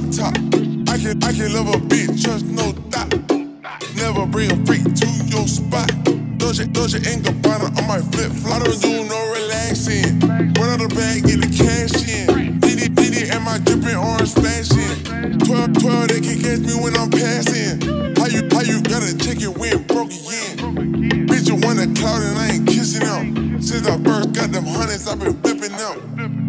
drop top. I can love a bitch, trust no doubt. Never bring a freak to your spot. Doja and Gabbana on my flip-flop. I don't do no relaxing. Run out the bag, get the cash in. Diddy and my drippin' orange flashing. 12, they can catch me when I'm passing. How you gotta check it when broke again? Bitch, you want a cloud and I ain't kissing up. Since I first got them hundreds, I've been flipping up.